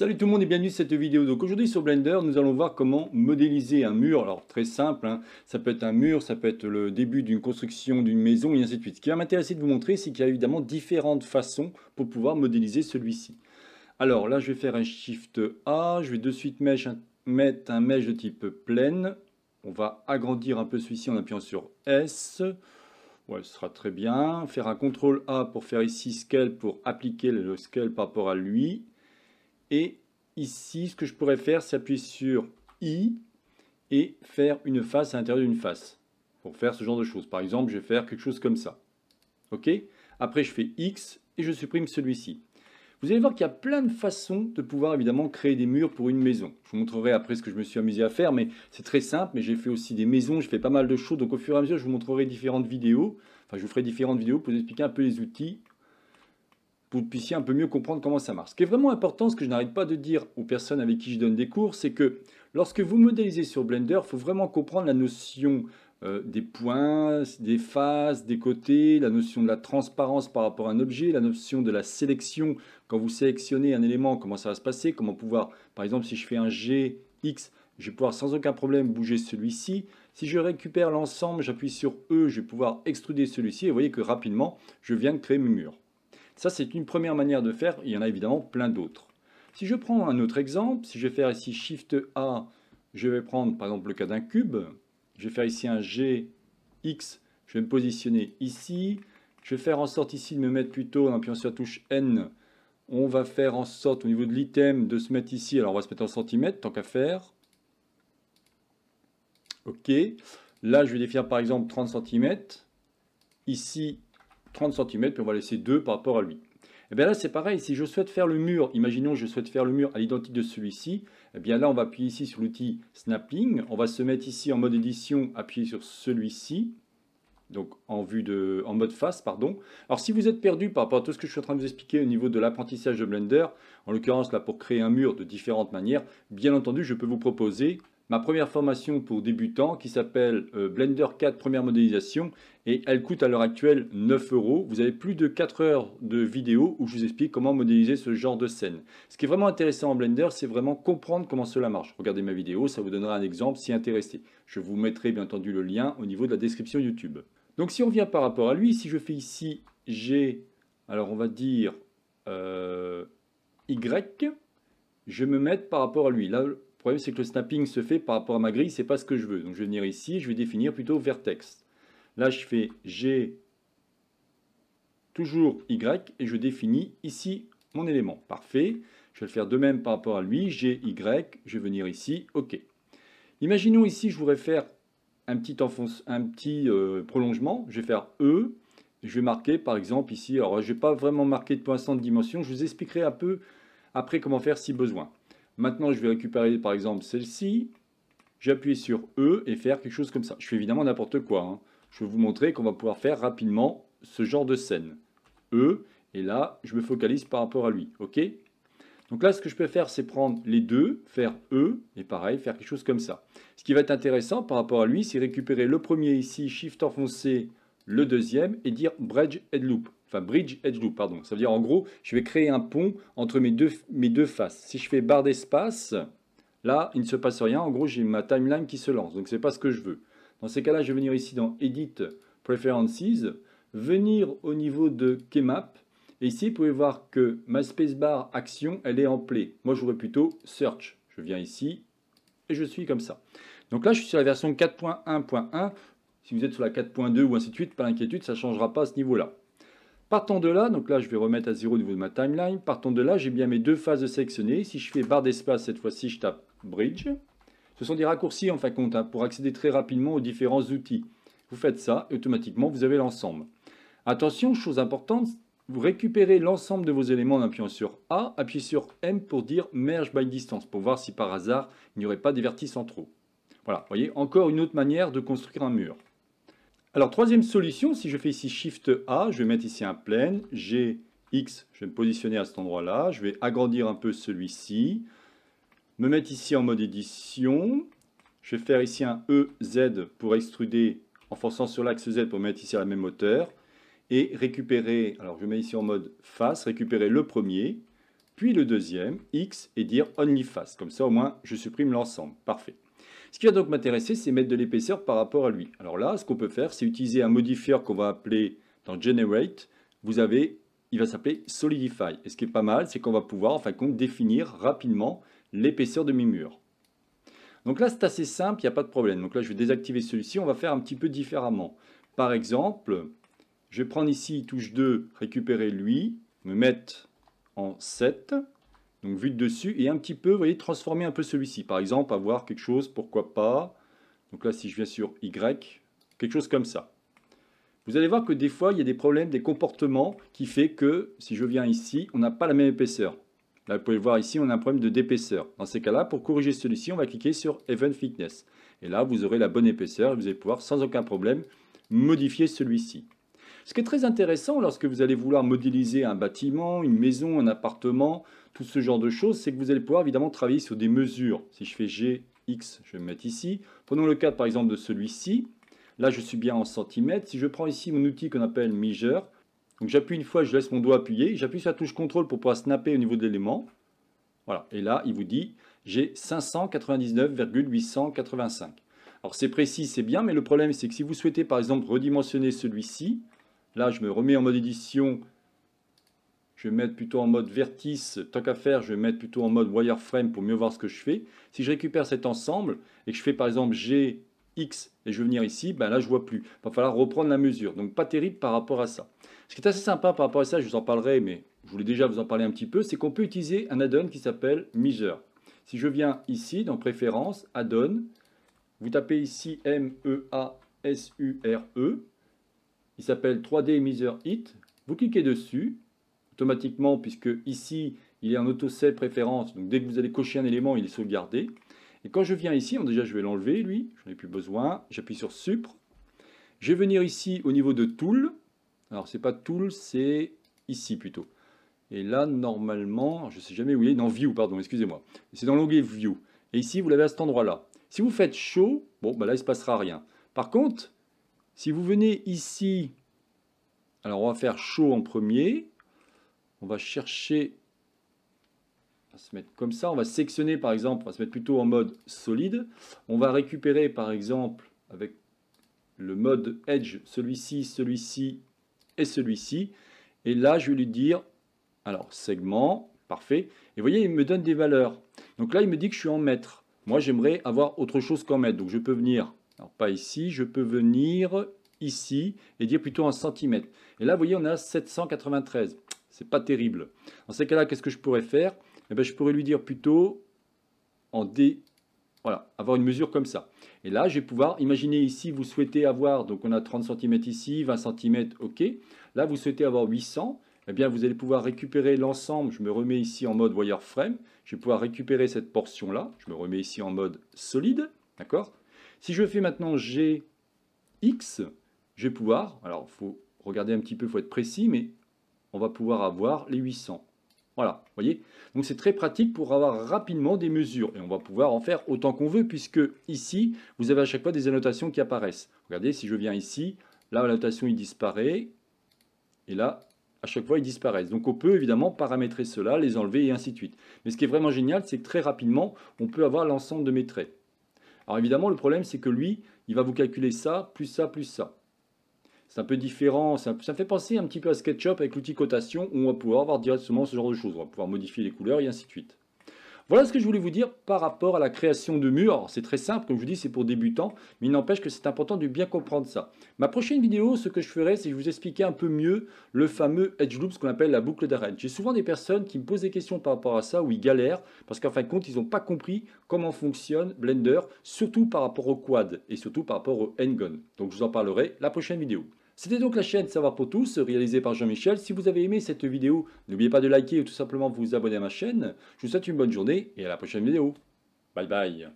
Salut tout le monde et bienvenue dans cette vidéo. Donc aujourd'hui sur Blender, nous allons voir comment modéliser un mur. Alors très simple, hein. Ça peut être un mur, ça peut être le début d'une construction d'une maison et ainsi de suite. Ce qui va m'intéresser de vous montrer, c'est qu'il y a évidemment différentes façons pour pouvoir modéliser celui-ci. Alors là, je vais faire un Shift A, je vais de suite mettre un mesh de type pleine. On va agrandir un peu celui-ci en appuyant sur S. Ouais, ce sera très bien. Faire un CTRL A pour faire ici Scale, pour appliquer le Scale par rapport à lui. Et ici, ce que je pourrais faire, c'est appuyer sur I et faire une face à l'intérieur d'une face. Pour faire ce genre de choses. Par exemple, je vais faire quelque chose comme ça. OK? Après, je fais X et je supprime celui-ci. Vous allez voir qu'il y a plein de façons de pouvoir évidemment créer des murs pour une maison. Je vous montrerai après ce que je me suis amusé à faire, mais c'est très simple. Mais j'ai fait aussi des maisons, je fais pas mal de choses. Donc au fur et à mesure, je vous montrerai différentes vidéos. Enfin, je vous ferai différentes vidéos pour vous expliquer un peu les outils, pour que vous puissiez un peu mieux comprendre comment ça marche. Ce qui est vraiment important, ce que je n'arrête pas de dire aux personnes avec qui je donne des cours, c'est que lorsque vous modélisez sur Blender, il faut vraiment comprendre la notion des points, des faces, des côtés, la notion de la transparence par rapport à un objet, la notion de la sélection. Quand vous sélectionnez un élément, comment ça va se passer, comment pouvoir, par exemple, si je fais un G, X, je vais pouvoir sans aucun problème bouger celui-ci. Si je récupère l'ensemble, j'appuie sur E, je vais pouvoir extruder celui-ci. Et vous voyez que rapidement, je viens de créer mes murs. Ça, c'est une première manière de faire. Il y en a évidemment plein d'autres. Si je prends un autre exemple, si je vais faire ici Shift A, je vais prendre par exemple le cas d'un cube. Je vais faire ici un G, X. Je vais me positionner ici. Je vais faire en sorte ici de me mettre plutôt en appuyant sur la touche N. On va faire en sorte au niveau de l'item de se mettre ici. Alors, on va se mettre en centimètres, tant qu'à faire. OK. Là, je vais définir par exemple 30 cm. Ici, 30 cm, puis on va laisser 2 par rapport à lui. Et bien là, c'est pareil, si je souhaite faire le mur, imaginons je souhaite faire le mur à l'identique de celui-ci, et bien là, on va appuyer ici sur l'outil Snapping, on va se mettre ici en mode édition, appuyer sur celui-ci, donc en mode face, pardon. Alors si vous êtes perdu par rapport à tout ce que je suis en train de vous expliquer au niveau de l'apprentissage de Blender, en l'occurrence là, pour créer un mur de différentes manières, bien entendu, je peux vous proposer ma première formation pour débutants qui s'appelle Blender 4 Première Modélisation et elle coûte à l'heure actuelle 9 €. Vous avez plus de 4 heures de vidéo où je vous explique comment modéliser ce genre de scène. Ce qui est vraiment intéressant en Blender, c'est vraiment comprendre comment cela marche. Regardez ma vidéo, ça vous donnera un exemple si intéressé. Je vous mettrai bien entendu le lien au niveau de la description YouTube. Donc si on vient par rapport à lui, si je fais ici G, alors on va dire Y, je vais me mettre par rapport à lui. Là, le problème, c'est que le snapping se fait par rapport à ma grille, c'est pas ce que je veux. Donc je vais venir ici, je vais définir plutôt vertex. Là, je fais G, toujours Y, et je définis ici mon élément. Parfait. Je vais le faire de même par rapport à lui. G, Y, je vais venir ici. OK. Imaginons ici, je voudrais faire un petit prolongement. Je vais faire E. Je vais marquer, par exemple, ici. Alors, je n'ai pas vraiment marqué de point centre de dimension. Je vous expliquerai un peu après comment faire si besoin. Maintenant, je vais récupérer par exemple celle-ci. J'appuie sur E et faire quelque chose comme ça. Je fais évidemment n'importe quoi, hein. Je vais vous montrer qu'on va pouvoir faire rapidement ce genre de scène. E, et là, je me focalise par rapport à lui. OK? Donc là, ce que je peux faire, c'est prendre les deux, faire E, et pareil, faire quelque chose comme ça. Ce qui va être intéressant par rapport à lui, c'est récupérer le premier ici, Shift enfoncé, le deuxième, et dire Bridge Head Loop. Enfin, Bridge Edge Loop, pardon. Ça veut dire, en gros, je vais créer un pont entre mes deux faces. Si je fais barre d'espace, là, il ne se passe rien. En gros, j'ai ma timeline qui se lance. Donc, ce n'est pas ce que je veux. Dans ces cas-là, je vais venir ici dans Edit Preferences, venir au niveau de Keymap. Et ici, vous pouvez voir que ma spacebar action, elle est en play. Moi, j'aurais plutôt Search. Je viens ici et je suis comme ça. Donc là, je suis sur la version 4.1.1. Si vous êtes sur la 4.2 ou ainsi de suite, pas d'inquiétude, ça ne changera pas à ce niveau-là. Partant de là, donc là je vais remettre à 0 au niveau de ma timeline. Partant de là, j'ai bien mes deux phases de sélectionner. Si je fais barre d'espace, cette fois-ci je tape Bridge. Ce sont des raccourcis en fin de compte, hein, pour accéder très rapidement aux différents outils. Vous faites ça et automatiquement vous avez l'ensemble. Attention, chose importante, vous récupérez l'ensemble de vos éléments en appuyant sur A, appuyez sur M pour dire Merge by Distance, pour voir si par hasard il n'y aurait pas des vertices en trop. Voilà, vous voyez, encore une autre manière de construire un mur. Alors, troisième solution, si je fais ici Shift A, je vais mettre ici un plane, G, X, je vais me positionner à cet endroit-là, je vais agrandir un peu celui-ci, me mettre ici en mode édition, je vais faire ici un E, Z pour extruder en forçant sur l'axe Z pour me mettre ici à la même hauteur, et récupérer, alors je mets ici en mode face, récupérer le premier, puis le deuxième, X, et dire Only Face. Comme ça, au moins, je supprime l'ensemble. Parfait. Ce qui va donc m'intéresser, c'est mettre de l'épaisseur par rapport à lui. Alors là, ce qu'on peut faire, c'est utiliser un modifier qu'on va appeler dans Generate. Vous avez, il va s'appeler Solidify. Et ce qui est pas mal, c'est qu'on va pouvoir, en fin de compte, définir rapidement l'épaisseur de mes murs. Donc là, c'est assez simple, il n'y a pas de problème. Donc là, je vais désactiver celui-ci, on va faire un petit peu différemment. Par exemple, je vais prendre ici, touche 2, récupérer lui, me mettre en 7, donc vue de dessus, et un petit peu, vous voyez, transformer un peu celui-ci. Par exemple, avoir quelque chose, pourquoi pas, donc là, si je viens sur Y, quelque chose comme ça. Vous allez voir que des fois, il y a des problèmes, des comportements, qui fait que, si je viens ici, on n'a pas la même épaisseur. Là, vous pouvez voir ici, on a un problème d'épaisseur. Dans ces cas-là, pour corriger celui-ci, on va cliquer sur Even Thickness. Et là, vous aurez la bonne épaisseur et vous allez pouvoir, sans aucun problème, modifier celui-ci. Ce qui est très intéressant lorsque vous allez vouloir modéliser un bâtiment, une maison, un appartement, tout ce genre de choses, c'est que vous allez pouvoir évidemment travailler sur des mesures. Si je fais GX, je vais me mettre ici. Prenons le cas, par exemple, de celui-ci. Là, je suis bien en centimètres. Si je prends ici mon outil qu'on appelle Measure, donc j'appuie une fois, je laisse mon doigt appuyer, j'appuie sur la touche CTRL pour pouvoir snapper au niveau de l'élément. Voilà, et là, il vous dit, j'ai 599,885. Alors c'est précis, c'est bien, mais le problème, c'est que si vous souhaitez, par exemple, redimensionner celui-ci, là, je me remets en mode édition, je vais mettre plutôt en mode vertice, tant qu'à faire, je vais mettre plutôt en mode wireframe pour mieux voir ce que je fais. Si je récupère cet ensemble et que je fais, par exemple, G, X, et je vais venir ici, ben là, je ne vois plus. Il va falloir reprendre la mesure, donc pas terrible par rapport à ça. Ce qui est assez sympa par rapport à ça, je vous en parlerai, mais je voulais déjà vous en parler un petit peu, c'est qu'on peut utiliser un add-on qui s'appelle Measure. Si je viens ici, dans Préférences, Add-on, vous tapez ici M-E-A-S-U-R-E, il s'appelle 3D Measure Hit, vous cliquez dessus, automatiquement, puisque ici, il est en auto-set préférence, donc dès que vous allez cocher un élément, il est sauvegardé. Et quand je viens ici, déjà je vais l'enlever, lui, je n'en ai plus besoin, j'appuie sur Supr, je vais venir ici au niveau de Tool. Alors, c'est pas Tool, c'est ici plutôt. Et là, normalement, je ne sais jamais où il est. Dans View, pardon, excusez-moi. C'est dans l'onglet View. Et ici, vous l'avez à cet endroit-là. Si vous faites Show, bon, bah là, il ne se passera rien. Par contre, si vous venez ici, alors on va faire Show en premier. On va chercher, on va se mettre comme ça. On va sectionner, par exemple, on va se mettre plutôt en mode solide. On va récupérer, par exemple, avec le mode Edge, celui-ci, celui-ci, et celui-ci, et là je vais lui dire, alors segment, parfait, et vous voyez il me donne des valeurs, donc là il me dit que je suis en mètres, moi j'aimerais avoir autre chose qu'en mètres, donc je peux venir, alors pas ici, je peux venir ici, et dire plutôt en centimètres, et là vous voyez on a 793, c'est pas terrible, dans ces cas-là qu'est-ce que je pourrais faire, eh bien, je pourrais lui dire plutôt en D, voilà, avoir une mesure comme ça. Et là, je vais pouvoir imaginer ici, vous souhaitez avoir, donc on a 30 cm ici, 20 cm, ok. Là, vous souhaitez avoir 800, eh bien, vous allez pouvoir récupérer l'ensemble. Je me remets ici en mode wireframe. Je vais pouvoir récupérer cette portion-là. Je me remets ici en mode solide, d'accord. Si je fais maintenant GX, je vais pouvoir, alors il faut regarder un petit peu, il faut être précis, mais on va pouvoir avoir les 800. Voilà, vous voyez, donc c'est très pratique pour avoir rapidement des mesures et on va pouvoir en faire autant qu'on veut puisque ici, vous avez à chaque fois des annotations qui apparaissent. Regardez, si je viens ici, là, l'annotation, il disparaît et là, à chaque fois, ils disparaissent. Donc, on peut évidemment paramétrer cela, les enlever et ainsi de suite. Mais ce qui est vraiment génial, c'est que très rapidement, on peut avoir l'ensemble de mes traits. Alors, évidemment, le problème, c'est que lui, il va vous calculer ça, plus ça, plus ça. C'est un peu différent, ça me fait penser un petit peu à SketchUp avec l'outil cotation où on va pouvoir avoir directement ce genre de choses. On va pouvoir modifier les couleurs et ainsi de suite. Voilà ce que je voulais vous dire par rapport à la création de murs. C'est très simple, comme je vous dis, c'est pour débutants, mais il n'empêche que c'est important de bien comprendre ça. Ma prochaine vidéo, ce que je ferai, c'est que je vous expliquerai un peu mieux le fameux Edge Loop, ce qu'on appelle la boucle d'arène. J'ai souvent des personnes qui me posent des questions par rapport à ça, où ils galèrent, parce qu'en fin de compte, ils n'ont pas compris comment fonctionne Blender, surtout par rapport au quad, et surtout par rapport au handgun. Donc je vous en parlerai la prochaine vidéo. C'était donc la chaîne Savoir pour tous, réalisée par Jean-Michel. Si vous avez aimé cette vidéo, n'oubliez pas de liker ou tout simplement vous abonner à ma chaîne. Je vous souhaite une bonne journée et à la prochaine vidéo. Bye bye.